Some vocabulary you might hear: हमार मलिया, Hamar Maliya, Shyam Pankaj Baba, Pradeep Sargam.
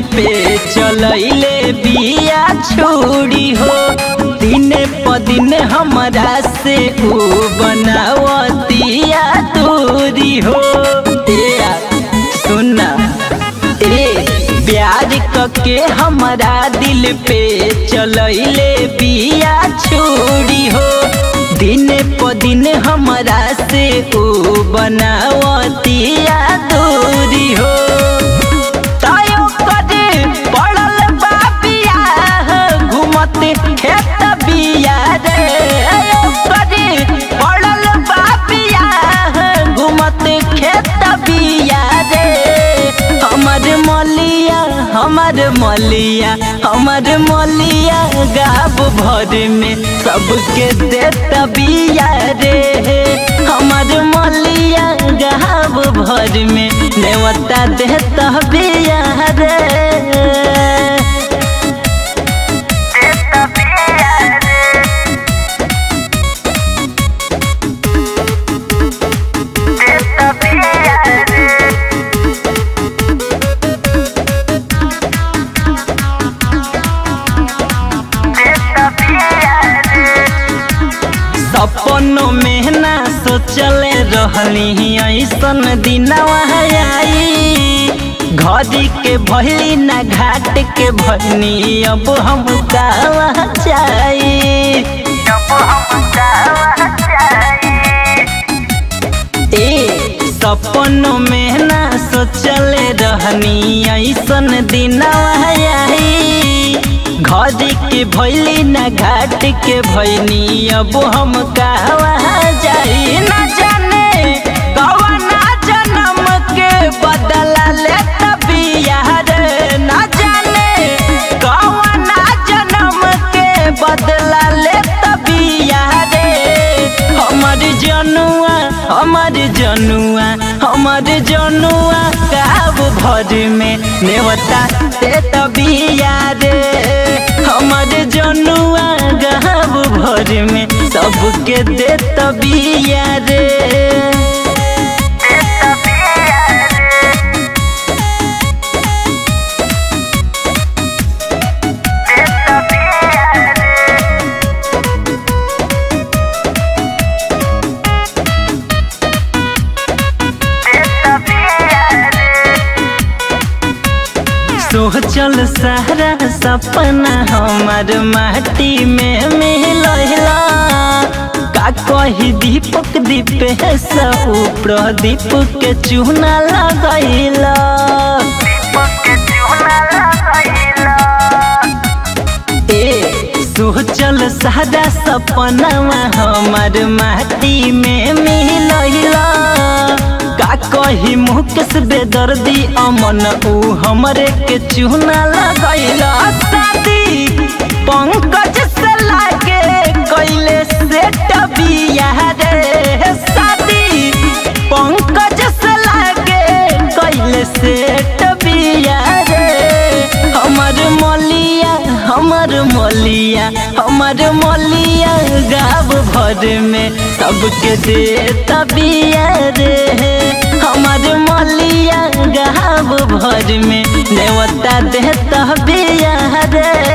पे चलैले बिया छोड़ी हो, दिने प दिन हमारा से ऊ बनावतिया तोरी हो। तेरा सुना ए प्यार कके हमारा दिल पे चलैले बिया छोड़ी हो, दिने प दिन हमारा से ऊ बनावतिया तोरी हो। हमर मलिया हमर मलिया गाब भर में सबके देता बिया रे। हमर मलिया गाब भर में नेवता देता बिया रे। सपनों में ना सोचले रहली ऐसन दिनवा आई, घड़ी के भइली ना घाट के भइनी अब हम कहवा जाई। ए सपनों में ना सोचले रहली ऐसन दिनवा आई, घड़ी के भइली ना घाट के भइनी अब हम कहवा जाई। ना जाने कौन जन्म के बदला लेता बिया रे। ना जाने कौन जन्म के बदला लेता बिया रे। हमर जनुआ हमर जनुआ हमर जनुआ गाब भर में नेवता देता बिया रे। हमर जनुआ गाँव भर में सबके देत बिया रे। सोचल सारा सपना हमार माटी में मिलैला, का कही दीपक दीपे सब प्रदीप के चूना लगैला। ए सोचल सारा सपना हमार माटी में मिलैला, का कही मुकेश बेदर्दी अमन ऊ हमरे के चूना लगैला। शादी पंकज से लागे कैले सेट बिया रे। शादी पंकज से लागे कैले सेट बिया रे। हमर मलिया हमर मलिया हमर मलिया गाब भर में सबके देता बिया रे। हमर मलिया गाँव भर में नेवता देता बिया रे।